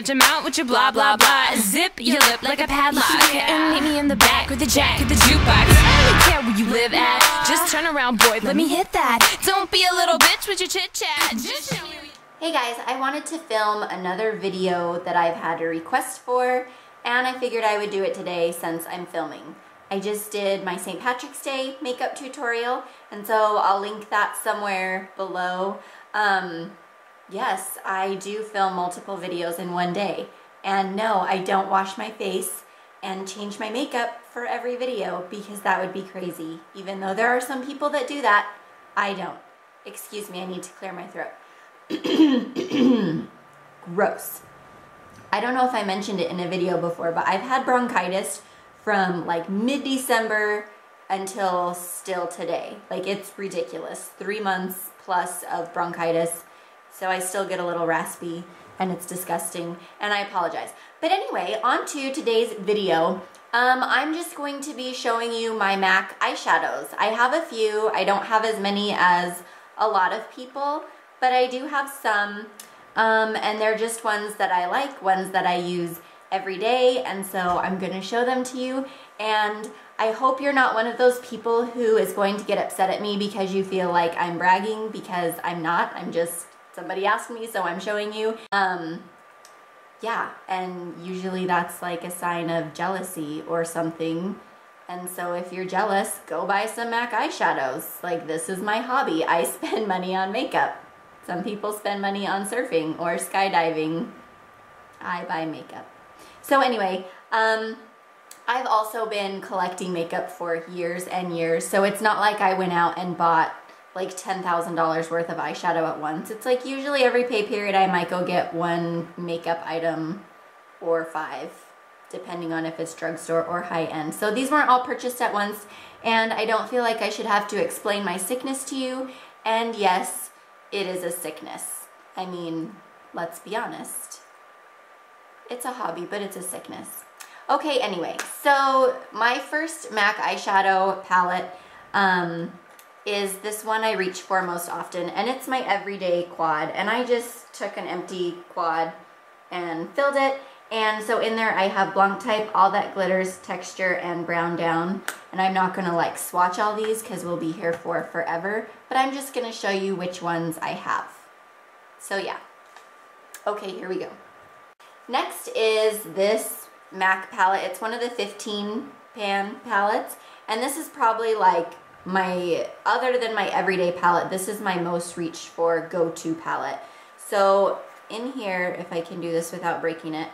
trying not to mount with your blah blah blah. Zip your lip like a padlock, and meet me in the back with the jack of the jukebox. I don't care where you live at, just turn around, boy, let me hit that. Don't be a little bitch with your chit chat. Just show me. Hey guys, I wanted to film another video that I've had a request for, and I figured I would do it today since I'm filming. I just did my St. Patrick's Day makeup tutorial, and so I'll link that somewhere below. Yes, I do film multiple videos in one day. And no, I don't wash my face and change my makeup for every video because that would be crazy. Even though there are some people that do that, I don't. Excuse me, I need to clear my throat. Gross. I don't know if I mentioned it in a video before, but I've had bronchitis from like mid-December until still today. Like, it's ridiculous. 3 months plus of bronchitis. So I still get a little raspy and it's disgusting and I apologize. But anyway, on to today's video. I'm just going to be showing you my MAC eyeshadows. I have a few. I don't have as many as a lot of people, but I do have some. And they're just ones that I like, ones that I use every day, and so I'm going to show them to you. And I hope you're not one of those people who is going to get upset at me because you feel like I'm bragging, because I'm not. I'm just, somebody asked me, so I'm showing you. Yeah, and usually that's like a sign of jealousy or something. And so if you're jealous, go buy some MAC eyeshadows. Like, this is my hobby. I spend money on makeup. Some people spend money on surfing or skydiving. I buy makeup. So anyway, I've also been collecting makeup for years and years, so it's not like I went out and bought like $10,000 worth of eyeshadow at once. It's like usually every pay period I might go get one makeup item or 5, depending on if it's drugstore or high-end. So these weren't all purchased at once, and I don't feel like I should have to explain my sickness to you. And yes, it is a sickness. I mean, let's be honest. It's a hobby, but it's a sickness. Okay, anyway, so my first MAC eyeshadow palette is this one I reach for most often, and it's my everyday quad. And I just took an empty quad and filled it. And so in there I have Blanc Type, All That Glitters, Texture, and Brown Down. And I'm not gonna like swatch all these because we'll be here for forever, but I'm just gonna show you which ones I have. So yeah. Okay, here we go. Next is this MAC palette. It's one of the 15 pan palettes, and this is probably like my, other than my everyday palette, this is my most reached for go-to palette. So in here, if I can do this without breaking it,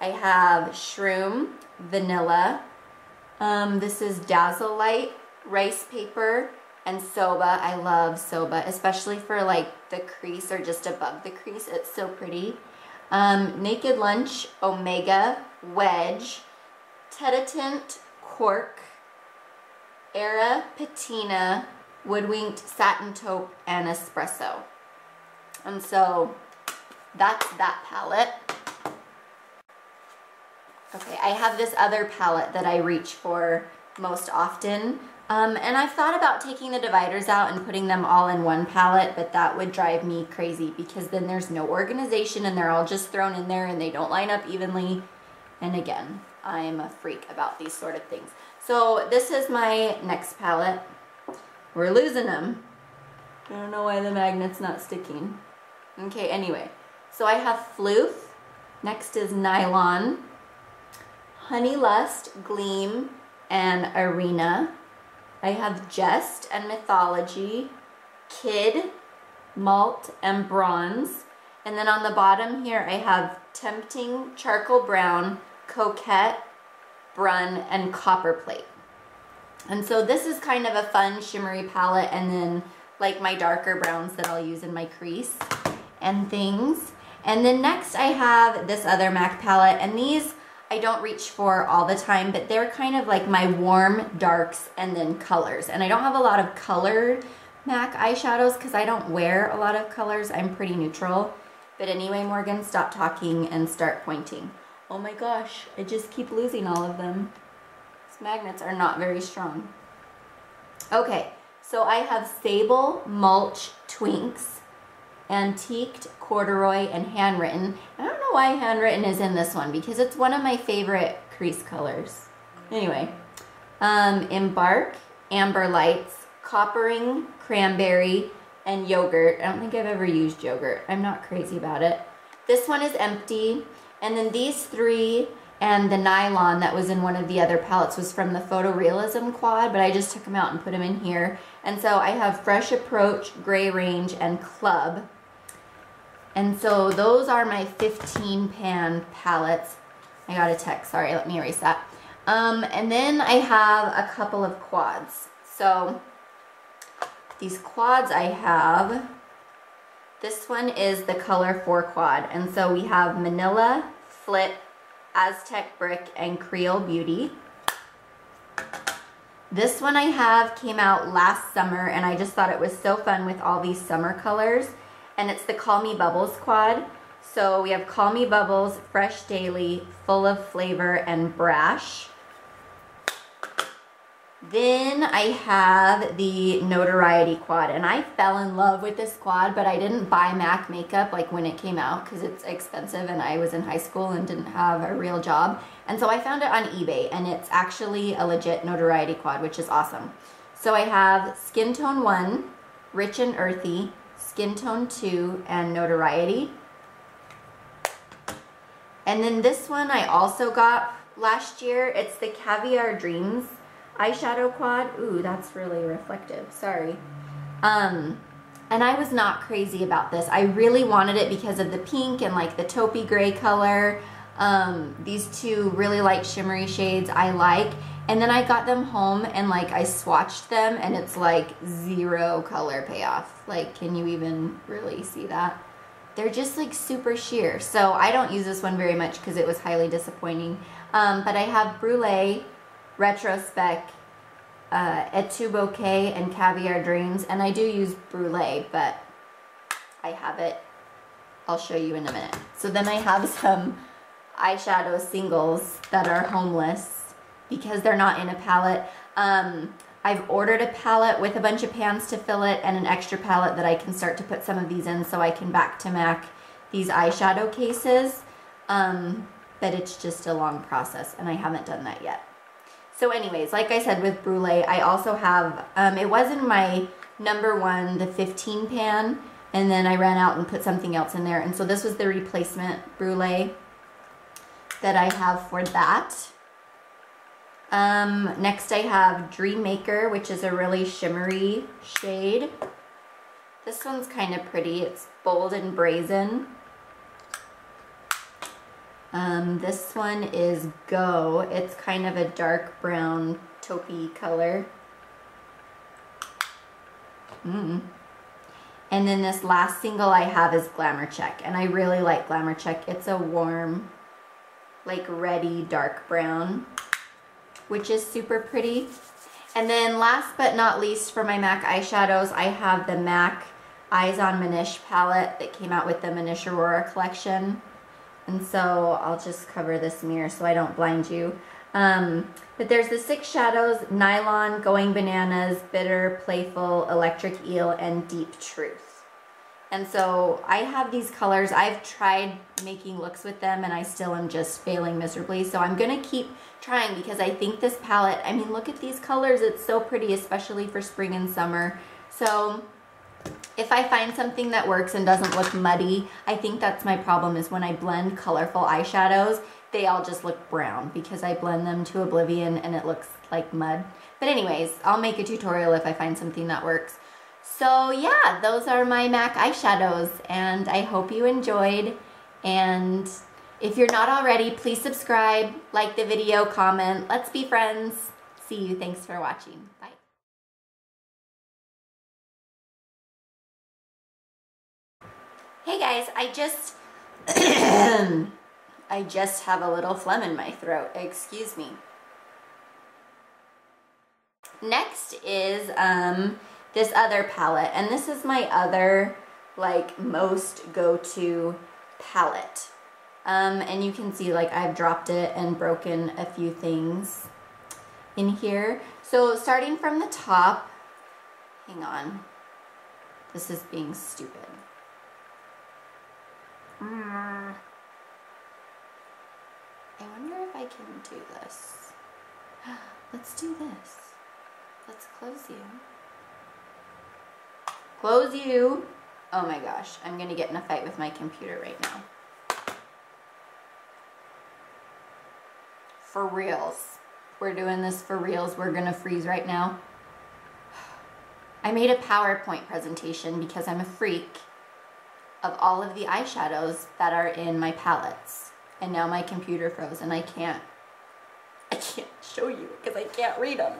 I have Shroom, Vanilla, this is Dazzle Light, Rice Paper, and Soba. I love Soba, especially for like the crease or just above the crease. It's so pretty. Naked Lunch, Omega, Wedge, Teta Tint, Cork, Era, Patina, Woodwinked, Satin Taupe, and Espresso. And so that's that palette. Okay, I have this other palette that I reach for most often. And I've thought about taking the dividers out and putting them all in one palette, but that would drive me crazy because then there's no organization and they're all just thrown in there and they don't line up evenly. And again, I'm a freak about these sort of things. So this is my next palette. We're losing them. I don't know why the magnet's not sticking. Okay, anyway. So I have Phloof. Next is Nylon. Honey Lust, Gleam, and Arena. I have Jest and Mythology, Kid, Malt, and Bronze. And then on the bottom here I have Tempting, Charcoal Brown, Coquette, Brun, and Copper Plate. And so this is kind of a fun shimmery palette, and then like my darker browns that I'll use in my crease and things. And then next I have this other MAC palette, and these I don't reach for all the time, but they're kind of like my warm darks and then colors. And I don't have a lot of colored MAC eyeshadows because I don't wear a lot of colors. I'm pretty neutral. But anyway, Morgan, stop talking and start pointing. Oh my gosh, I just keep losing all of them. These magnets are not very strong. Okay, so I have Sable, Mulch, Twinks, Antiqued, Corduroy, and Handwritten. I don't know why Handwritten is in this one, because it's one of my favorite crease colors. Anyway, Embark, Amber Lights, Coppering, Cranberry, and Yogurt. I don't think I've ever used Yogurt. I'm not crazy about it. This one is empty. And then these three and the Nylon that was in one of the other palettes was from the Photorealism quad, but I just took them out and put them in here. And so I have Fresh Approach, Gray Range, and Club. And so those are my 15 pan palettes. I got a text, sorry, let me erase that. And then I have a couple of quads. So these quads I have, this one is the color 4 quad. And so we have Manila, Flip, Aztec Brick, and Creole Beauty. This one I have came out last summer, and I just thought it was so fun with all these summer colors. And it's the Call Me Bubbles quad. So we have Call Me Bubbles, Fresh Daily, Full of Flavor, and Brash. Then I have the Notoriety quad, and I fell in love with this quad, but I didn't buy MAC makeup like when it came out because it's expensive and I was in high school and didn't have a real job. And so I found it on eBay, and it's actually a legit Notoriety quad, which is awesome. So I have Skin Tone 1, Rich and Earthy, Skin Tone 2, and Notoriety. And then this one I also got last year. It's the Caviar Dreams eyeshadow quad. Ooh, that's really reflective, sorry. And I was not crazy about this. I really wanted it because of the pink and like the taupey gray color. These two really light shimmery shades I like. And then I got them home and like I swatched them and it's like zero color payoff. Like, can you even really see that? They're just like super sheer. So I don't use this one very much because it was highly disappointing. But I have Brule, Retrospect, Etude Bouquet, and Caviar Dreams. And I do use Brule, but I have it. I'll show you in a minute. So then I have some eyeshadow singles that are homeless because they're not in a palette. I've ordered a palette with a bunch of pans to fill it and an extra palette that I can start to put some of these in so I can back to MAC these eyeshadow cases. But it's just a long process and I haven't done that yet. So anyways, like I said with Brule, I also have, it was in my number one, the 15 pan, and then I ran out and put something else in there. And so this was the replacement Brule that I have for that. Next I have Dream Maker, which is a really shimmery shade. This one's kind of pretty. It's Bold and Brazen. This one is Go. It's kind of a dark brown taupey color. And then this last single I have is Glamour Check, and I really like Glamour Check. It's a warm, like reddy dark brown, which is super pretty. And then last but not least for my MAC eyeshadows, I have the MAC Eyes on Manish palette that came out with the Manish Aurora collection. And so I'll just cover this mirror so I don't blind you. But there's the 6 shadows: Nylon, Going Bananas, Bitter, Playful, Electric Eel, and Deep Truth. And so I have these colors. I've tried making looks with them and I still am just failing miserably. So I'm gonna keep trying because I think this palette, I mean, look at these colors. It's so pretty, especially for spring and summer. So if I find something that works and doesn't look muddy, I think that's my problem, is when I blend colorful eyeshadows, they all just look brown because I blend them to oblivion and it looks like mud. But anyways, I'll make a tutorial if I find something that works. So yeah, those are my MAC eyeshadows and I hope you enjoyed. And if you're not already, please subscribe, like the video, comment. Let's be friends. See you. Thanks for watching. Bye. Hey guys, I just I just have a little phlegm in my throat. Excuse me. Next is this other palette, and this is my other like most go-to palette. And you can see like I've dropped it and broken a few things in here. So starting from the top, hang on, this is being stupid. I wonder if I can do this. Let's do this. Let's close you. Close you! Oh my gosh, I'm gonna get in a fight with my computer right now. For reals. We're doing this for reals. We're gonna freeze right now. I made a PowerPoint presentation because I'm a freak of all of the eyeshadows that are in my palettes. And now my computer froze and I can't show you because I can't read them.